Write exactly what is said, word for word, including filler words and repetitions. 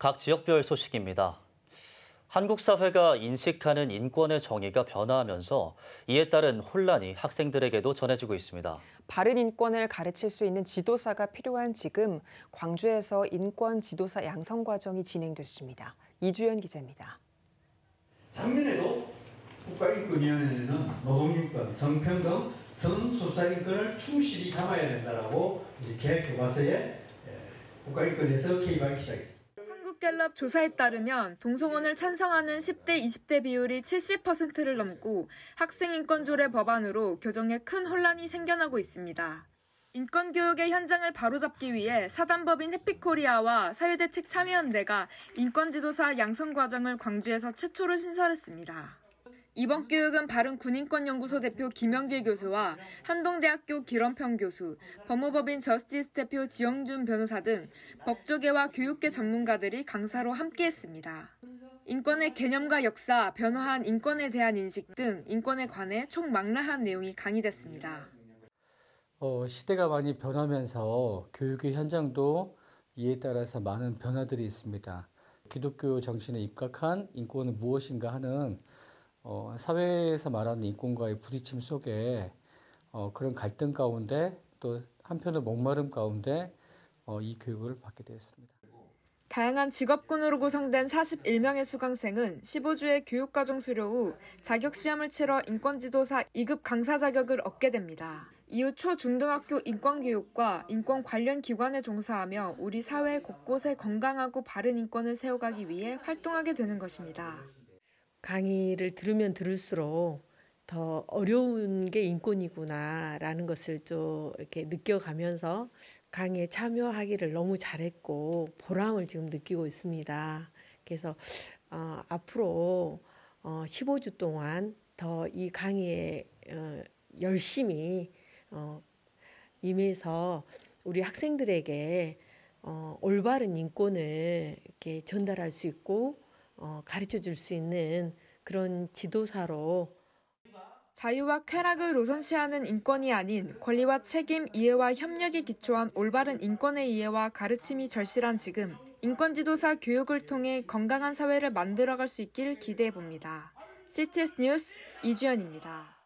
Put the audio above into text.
각 지역별 소식입니다. 한국 사회가 인식하는 인권의 정의가 변화하면서 이에 따른 혼란이 학생들에게도 전해지고 있습니다. 바른 인권을 가르칠 수 있는 지도사가 필요한 지금, 광주에서 인권 지도사 양성 과정이 진행됐습니다. 이주연 기자입니다. 작년에도 국가인권위원회는 노동인권, 성평등, 성소수자인권을 충실히 담아야 된다라고 이렇게 교과서에 국가인권에서 개입하기 시작했습니다. 한국갤럽 조사에 따르면 동성혼을 찬성하는 십 대, 이십 대 비율이 칠십 퍼센트를 넘고 학생인권조례 법안으로 교정에 큰 혼란이 생겨나고 있습니다. 인권교육의 현장을 바로잡기 위해 사단법인 해피코리아와 사회대 측 참여연대가 인권지도사 양성 과정을 광주에서 최초로 신설했습니다. 이번 교육은 바른 군인권연구소 대표 김영길 교수와 한동대학교 길원평 교수, 법무법인 저스티스 대표 지영준 변호사 등 법조계와 교육계 전문가들이 강사로 함께했습니다. 인권의 개념과 역사, 변화한 인권에 대한 인식 등 인권에 관해 총망라한 내용이 강의됐습니다. 어, 시대가 많이 변하면서 교육의 현장도 이에 따라서 많은 변화들이 있습니다. 기독교 정신에 입각한 인권은 무엇인가 하는 어, 사회에서 말하는 인권과의 부딪힘 속에 어, 그런 갈등 가운데 또 한편의 목마름 가운데 어, 이 교육을 받게 되었습니다. 다양한 직업군으로 구성된 사십일 명의 수강생은 십오 주의 교육과정 수료 후 자격시험을 치러 인권지도사 이 급 강사 자격을 얻게 됩니다. 이후 초중등학교 인권교육과 인권 관련 기관에 종사하며 우리 사회 곳곳에 건강하고 바른 인권을 세워가기 위해 활동하게 되는 것입니다. 강의를 들으면 들을수록 더 어려운 게 인권이구나라는 것을 좀 이렇게 느껴가면서 강의에 참여하기를 너무 잘했고 보람을 지금 느끼고 있습니다. 그래서 어, 앞으로 어, 십오 주 동안 더 이 강의에 어, 열심히 어, 임해서 우리 학생들에게 어, 올바른 인권을 이렇게 전달할 수 있고 어, 가르쳐줄 수 있는 그런 지도사로 자유와 쾌락을 우선시하는 인권이 아닌 권리와 책임, 이해와 협력에 기초한 올바른 인권의 이해와 가르침이 절실한 지금, 인권지도사 교육을 통해 건강한 사회를 만들어갈 수 있기를 기대해봅니다. 씨티에스 뉴스 이주연입니다.